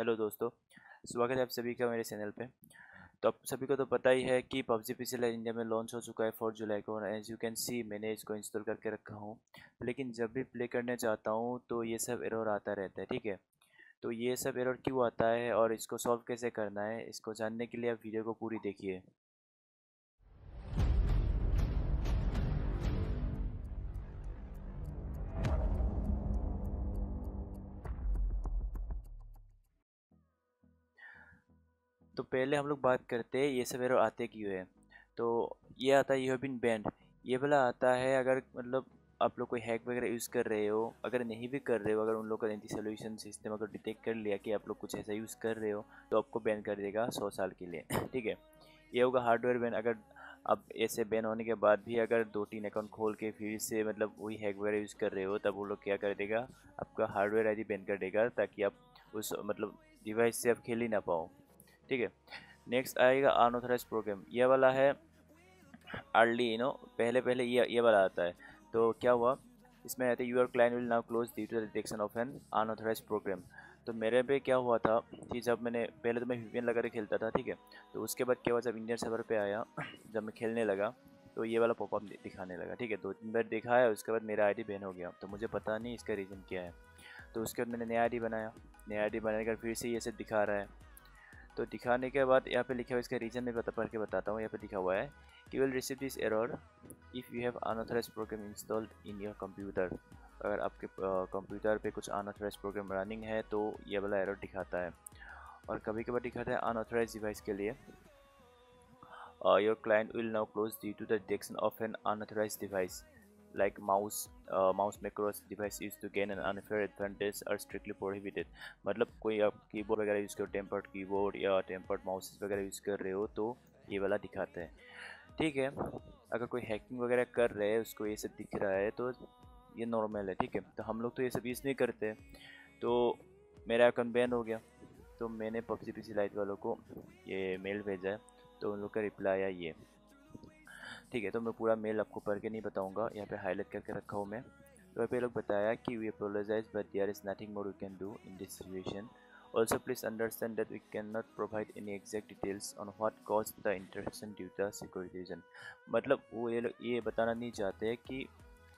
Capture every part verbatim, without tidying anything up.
Hello दोस्तों, स्वागत है आप सभी का मेरे चैनल पे। तो आप सभी को तो पता ही है कि पबजी पीसी इंडिया में लॉन्च हो चुका है चार जुलाई को। एज यू कैन सी मैंने इसको इंस्टॉल करके रखा हूँ, लेकिन जब भी प्ले करने चाहता हूँ तो ये सब एरर आता रहता है। ठीक है, तो ये सब एरर क्यों आता है और इसको सॉल्व कैसे करना है, इसको जानने के लिए आप वीडियो को पूरी देखिए। तो पहले हम लोग बात करते हैं ये सब एरर आते क्यों है। तो ये आता है यू हैव बीन बैंड, ये वाला आता है अगर मतलब आप लोग कोई हैक वगैरह यूज़ कर रहे हो। अगर नहीं भी कर रहे हो, अगर उन लोग का एंटी सोल्यूशन सिस्टम अगर डिटेक्ट कर लिया कि आप लोग कुछ ऐसा यूज़ कर रहे हो तो आपको बैन कर देगा सौ साल के लिए। ठीक है, ये होगा हार्डवेयर बैन। अगर अब ऐसे बैन होने के बाद भी अगर दो तीन अकाउंट खोल के फिर से मतलब वही हैक वगैरह यूज़ कर रहे हो तब वो लोग क्या कर देगा, आपका हार्डवेयर आई डी बैन कर देगा ताकि आप उस मतलब डिवाइस से आप खेल ही ना पाओ। ठीक है, नेक्स्ट आएगा अनऑथराइज्ड प्रोग्राम। यह वाला है अर्ली यू नो, पहले पहले ये ये वाला आता है। तो क्या हुआ इसमें आता है your client will now close due to the detection of an unauthorised program. तो मेरे पे क्या हुआ था कि जब मैंने पहले तो मैं वीपीएन लगा के खेलता था। ठीक है, तो उसके बाद क्या हुआ जब इंडियन सर्वर पे आया, जब मैं खेलने लगा तो ये वाला पॉपअप दिखाने लगा। ठीक है, दो तीन बार दिखाया, उसके बाद मेरा आई डी बैन हो गया। तो मुझे पता नहीं इसका रीज़न क्या है। तो उसके बाद मैंने नया आई डी बनाया, नया आई डी बनाने के फिर से ये सब दिखा रहा है। तो दिखाने के बाद यहाँ पे लिखा हुआ इसका रीज़न मैं बता पढ़ के बताता हूँ। यहाँ पे लिखा हुआ है कि will receive this error if you have unauthorised program installed in your computer. अगर आपके कंप्यूटर पे कुछ अनऑथराइज्ड प्रोग्राम रनिंग है तो ये वाला एरर दिखाता है। और कभी कभार दिखाता है अनऑथराइज्ड डिवाइस के लिए your client will now close due to the detection of an unauthorised device like mouse mouse macros device use to gain an unfair advantage are strictly prohibited. मतलब कोई आप कीबोर्ड वगैरह यूज़ करो, tampered keyboard या tampered mouse वगैरह use कर रहे हो तो ये वाला दिखाता है। ठीक है, अगर कोई हैकिंग वगैरह कर रहे हैं उसको ये सब दिख रहा है तो ये नॉर्मल है। ठीक है, तो हम लोग तो ये सब यूज़ नहीं करते। तो मेरा अकाउंट बैन हो गया, तो मैंने पबजी पीसी लाइट वालों को ये मेल भेजा है, तो उन लोग का रिप्लाई आया ये। ठीक है, तो मैं पूरा मेल आपको पढ़ के नहीं बताऊंगा, यहाँ पे हाईलाइट करके रखा हूँ मैं। तो यहाँ पे लोग बताया कि we apologise but there is nothing more we can do in this situation. Also please understand that we can not provide any exact details on what cause the interruption due to security reason. मतलब वो ये लोग ये बताना नहीं चाहते कि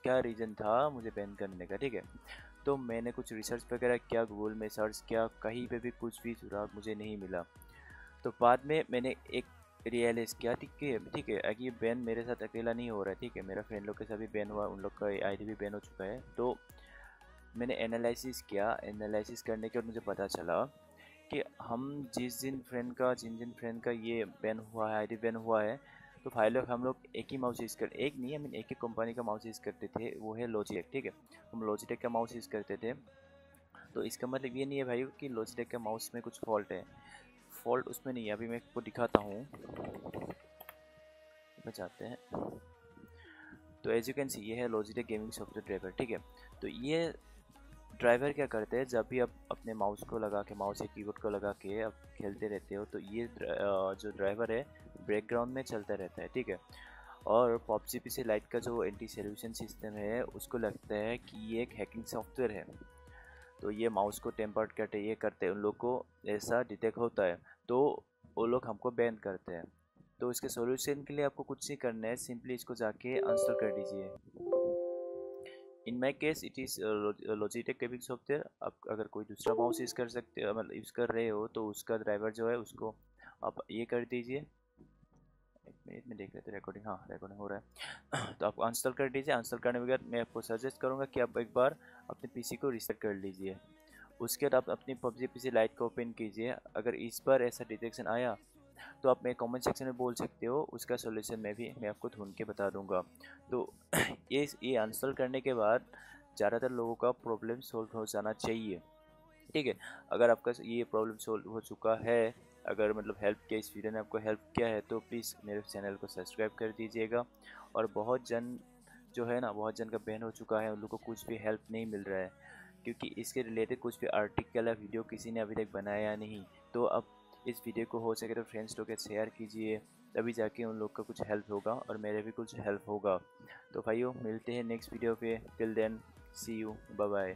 क्या रीज़न था मुझे बैन करने का। ठीक है, तो मैंने कुछ रिसर्च वगैरह किया, गूगल में सर्च किया, कहीं पर भी कुछ भी सुराग मुझे नहीं मिला। तो बाद में मैंने एक रियलाइज़ किया। ठीक है, ठीक है, अगर ये बैन मेरे साथ अकेला नहीं हो रहा है। ठीक है, मेरा फ्रेंड लोग के साथ भी बैन हुआ, उन लोग का आईडी भी बैन हो चुका है। तो मैंने एनालिसिस किया, एनालिसिस करने के बाद मुझे पता चला कि हम जिस दिन फ्रेंड का जिन जिन फ्रेंड का ये बैन हुआ है, आईडी बैन हुआ है, तो भाई लोग हम लोग एक ही माउस यूज़ कर एक नहीं आई मीन एक ही कंपनी का माउस यूज़ करते थे, वो है लॉजिटेक। ठीक है, हम लॉजिटेक का माउस यूज़ करते थे। तो इसका मतलब ये नहीं है भाई कि लॉजिटेक के माउस में कुछ फॉल्ट है, फॉल्ट उसमें नहीं है। अभी मैं आपको दिखाता हूँ, बचाते हैं। तो एज यू कैन सी ये है लॉजिटेक गेमिंग सॉफ्टवेयर ड्राइवर। ठीक है, तो ये ड्राइवर क्या करते हैं, जब भी आप अपने माउस को लगा के, माउस या कीबोर्ड को लगा के आप खेलते रहते हो तो ये जो ड्राइवर है बैकग्राउंड में चलता रहता है। ठीक है, और पबजी पीसी लाइट का जो एंटी सोल्यूशन सिस्टम है उसको लगता है कि ये एक हैकिंग सॉफ्टवेयर है, तो ये माउस को टेम्पर्ड करते ये करते उन लोग को ऐसा डिटेक्ट होता है तो वो लोग हमको बैन करते हैं। तो इसके सॉल्यूशन के लिए आपको कुछ नहीं करना है, सिंपली इसको जाके इंस्टॉल कर दीजिए। In my case it is Logitech gaming software. आप अगर कोई दूसरा माउस यूज़ कर सकते मतलब यूज़ कर रहे हो तो उसका ड्राइवर जो है उसको आप ये कर दीजिए। मिनट में देख लेते हैं रिकॉर्डिंग, हाँ रिकॉर्डिंग हो रहा है। तो आप इंस्टॉल कर दीजिए। इंस्टॉल करने के बाद मैं आपको सजेस्ट करूँगा कि आप एक बार अपने पीसी को रीसेट कर लीजिए, उसके बाद आप अपनी पबजी पीसी लाइट को ओपन कीजिए। अगर इस बार ऐसा डिटेक्शन आया तो आप मेरे कमेंट सेक्शन में बोल सकते हो, उसका सोल्यूशन मैं भी मैं आपको ढूंढ के बता दूँगा। तो ये ये इंस्टॉल करने के बाद ज़्यादातर लोगों का प्रॉब्लम सोल्व हो जाना चाहिए। ठीक है, अगर आपका ये प्रॉब्लम सोल्व हो चुका है, अगर मतलब हेल्प के इस वीडियो ने आपको हेल्प किया है तो प्लीज़ मेरे चैनल को सब्सक्राइब कर दीजिएगा। और बहुत जन जो है ना, बहुत जन का बैन हो चुका है, उन लोगों को कुछ भी हेल्प नहीं मिल रहा है, क्योंकि इसके रिलेटेड कुछ भी आर्टिकल या वीडियो किसी ने अभी तक बनाया नहीं। तो अब इस वीडियो को हो सके तो फ्रेंड्स लोग शेयर कीजिए, तभी जाके उन लोग का कुछ हेल्प होगा और मेरे भी कुछ हेल्प होगा। तो भाइयों मिलते हैं नेक्स्ट वीडियो पे, till then see you, bye bye.